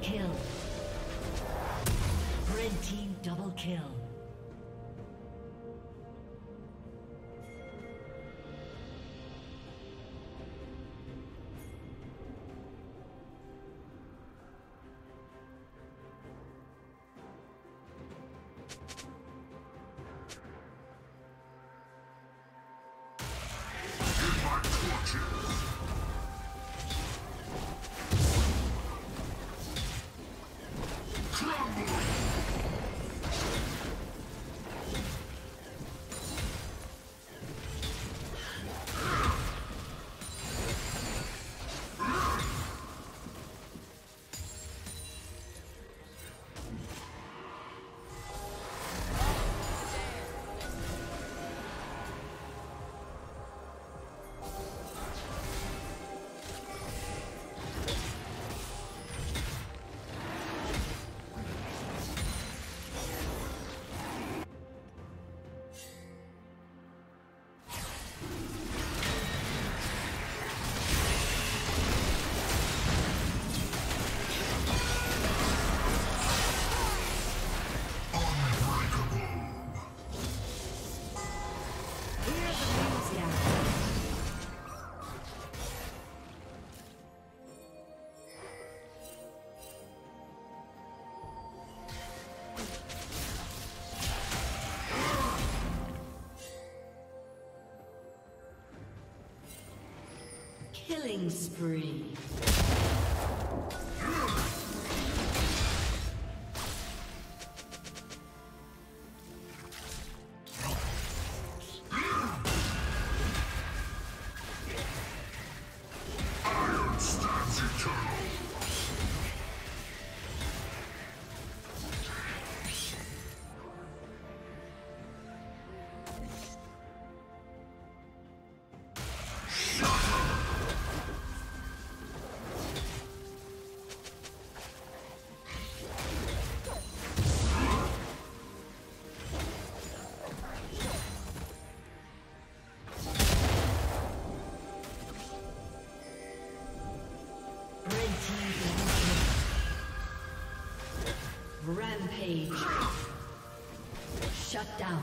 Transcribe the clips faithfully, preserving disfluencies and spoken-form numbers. Double kill. Red team double kill. Killing spree. Rampage. Shut down.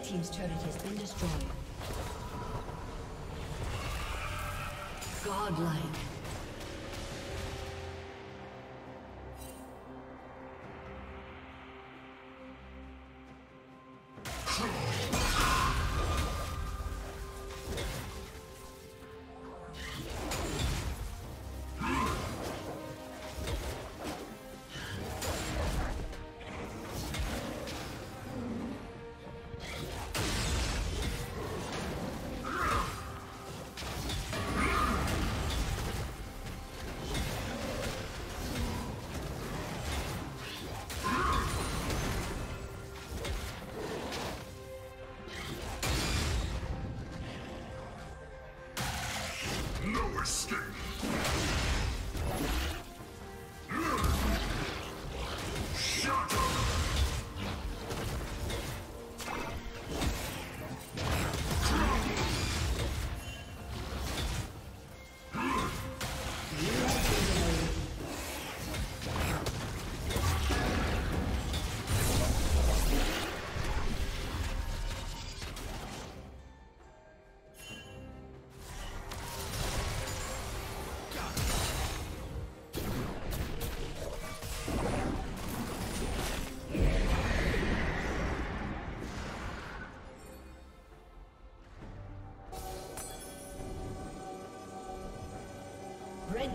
Red Team's turret has been destroyed. Godlike. Red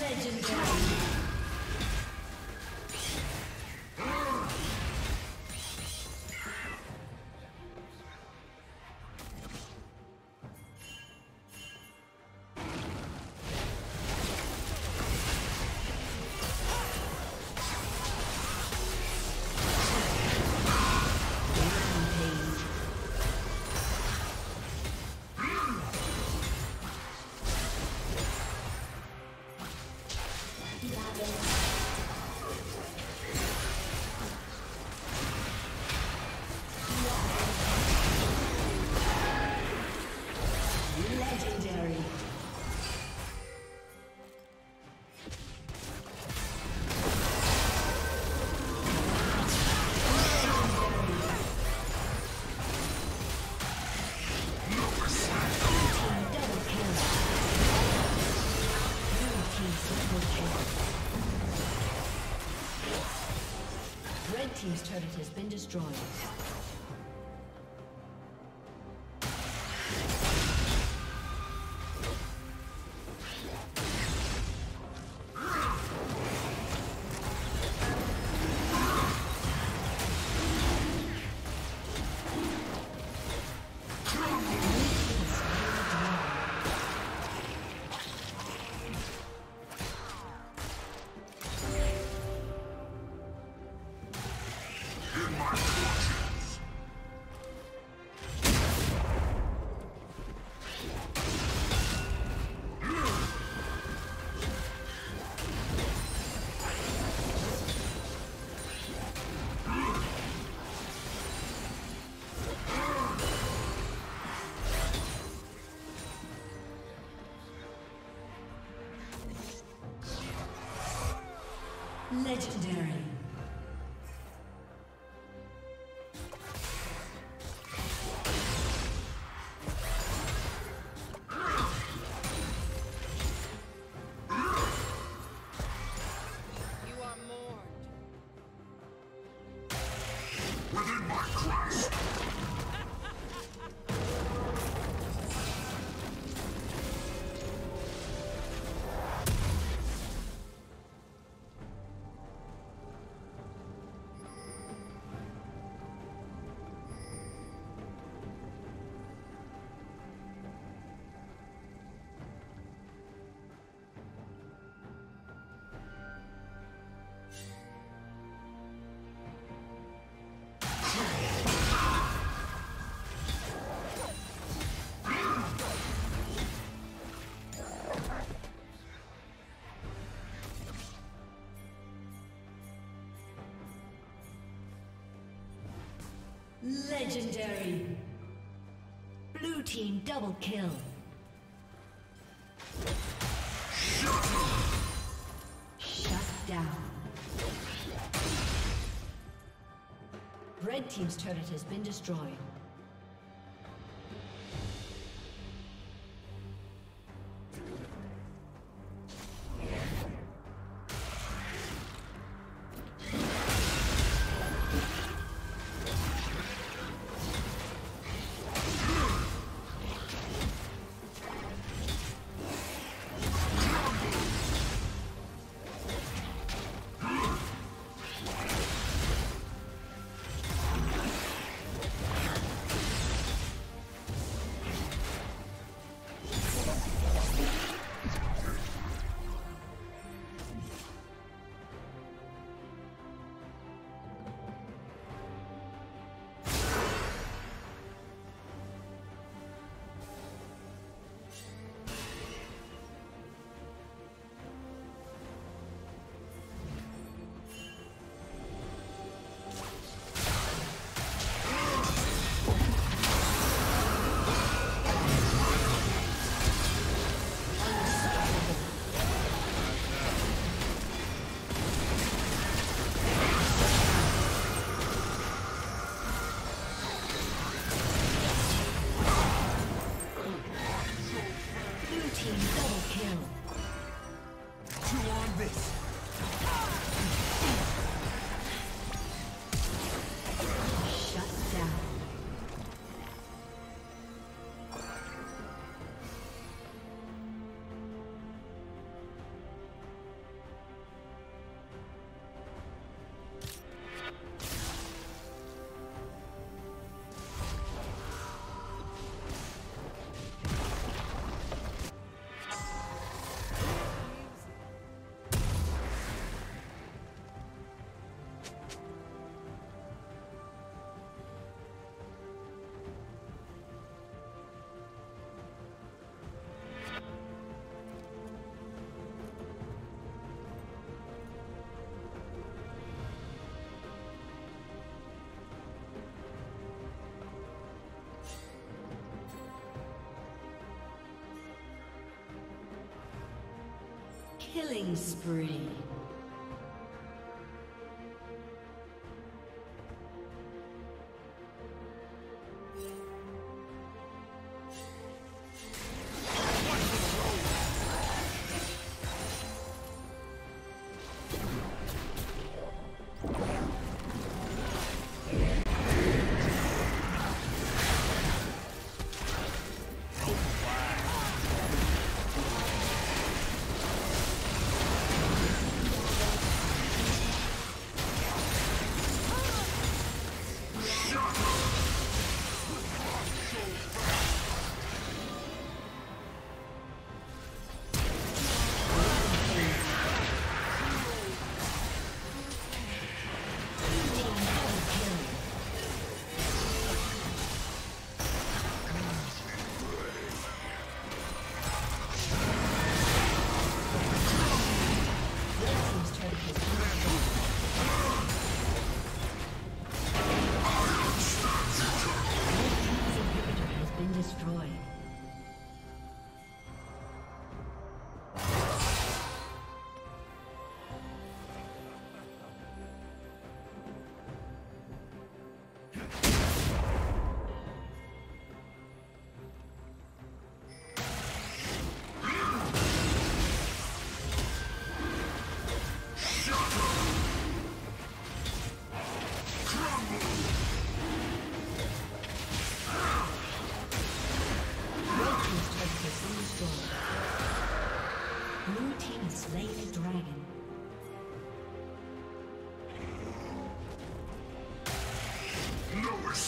Legendary. Team's turret has been destroyed. within my grasp! Legendary. Blue team double kill. Shut down. Red team's turret has been destroyed. Killing spree.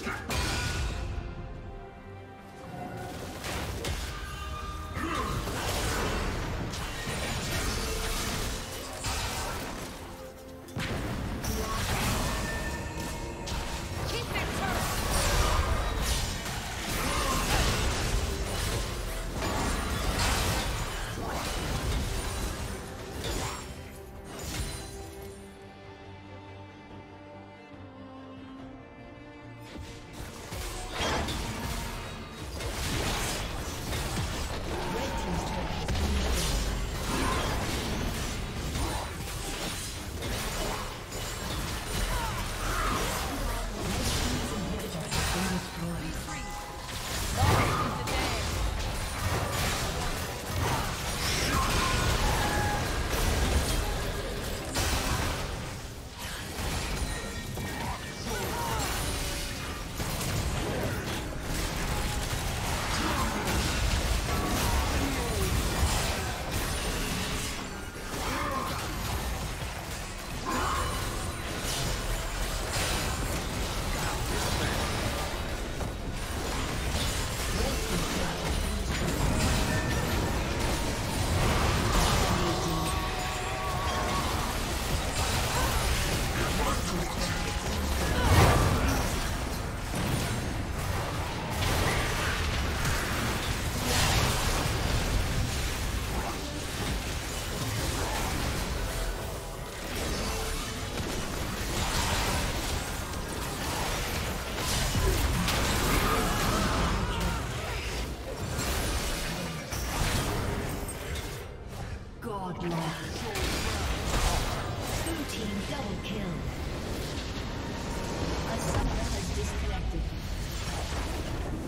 Yes. Someone has disconnected.